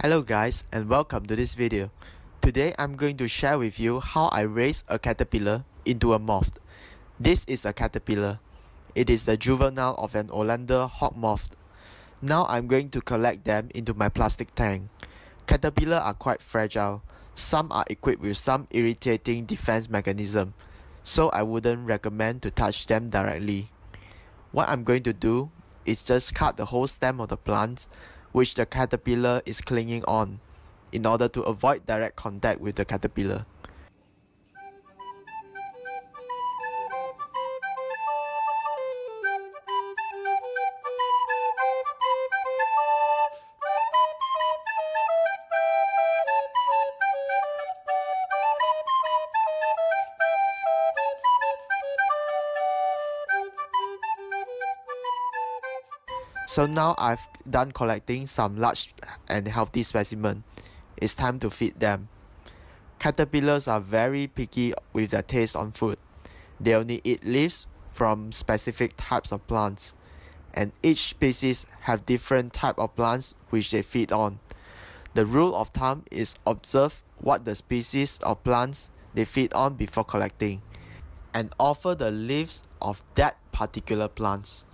Hello guys, and welcome to this video. Today I'm going to share with you how I raise a caterpillar into a moth. This is a caterpillar. It is the juvenile of an Oleander Hawkmoth. Now I'm going to collect them into my plastic tank. Caterpillars are quite fragile. Some are equipped with some irritating defense mechanism, so I wouldn't recommend to touch them directly. What I'm going to do is just cut the whole stem of the plant which the caterpillar is clinging on, in order to avoid direct contact with the caterpillar. So now I've done collecting some large and healthy specimen. It's time to feed them. Caterpillars are very picky with their taste on food. They only eat leaves from specific types of plants, and each species have different type of plants which they feed on. The rule of thumb is observe what the species of plants they feed on before collecting, and offer the leaves of that particular plants.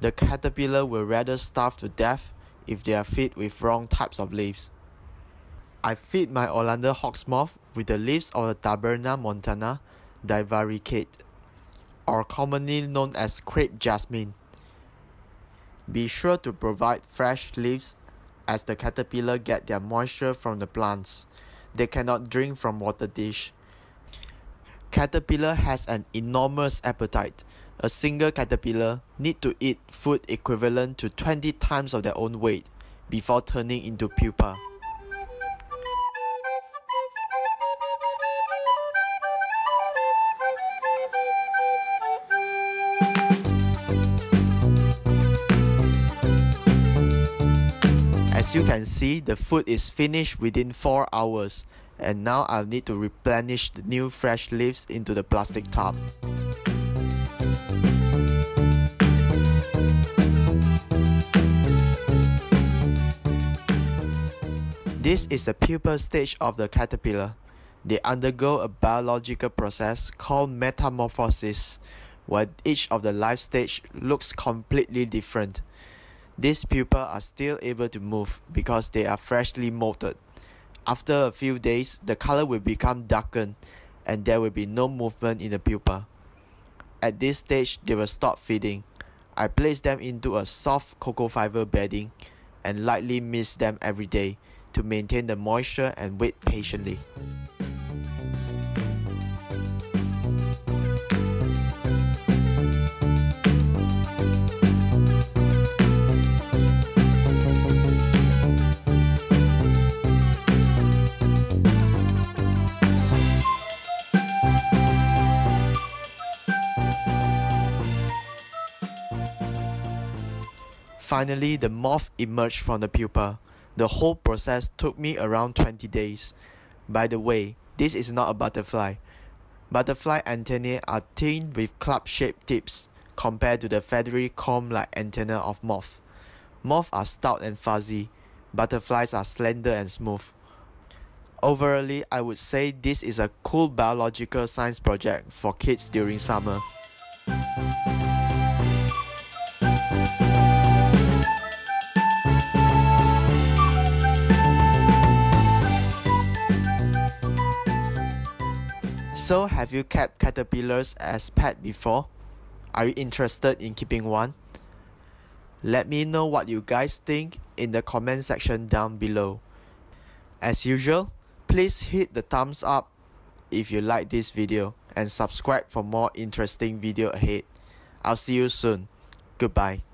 The caterpillar will rather starve to death if they are fed with wrong types of leaves. I feed my Oleander Hawkmoth with the leaves of the Taberna montana divaricate, or commonly known as crepe jasmine. Be sure to provide fresh leaves as the caterpillar get their moisture from the plants. They cannot drink from water dish. Caterpillar has an enormous appetite. A single caterpillar need to eat food equivalent to 20 times of their own weight before turning into pupa. As you can see, the food is finished within 4 hours, and now I'll need to replenish the new fresh leaves into the plastic tub. This is the pupa stage of the caterpillar. They undergo a biological process called metamorphosis, where each of the life stage looks completely different. These pupa are still able to move because they are freshly molted. After a few days, the color will become darkened and there will be no movement in the pupa. At this stage, they will stop feeding. I place them into a soft cocoa fiber bedding and lightly mist them every day to maintain the moisture, and wait patiently. Finally, the moth emerged from the pupa. The whole process took me around 20 days. By the way, this is not a butterfly. Butterfly antennae are thin with club-shaped tips compared to the feathery comb-like antennae of moth. Moths are stout and fuzzy. Butterflies are slender and smooth. Overall, I would say this is a cool biological science project for kids during summer. So, have you kept caterpillars as pets before? Are you interested in keeping one? Let me know what you guys think in the comment section down below. As usual, please hit the thumbs up if you like this video, and subscribe for more interesting video ahead. I'll see you soon. Goodbye.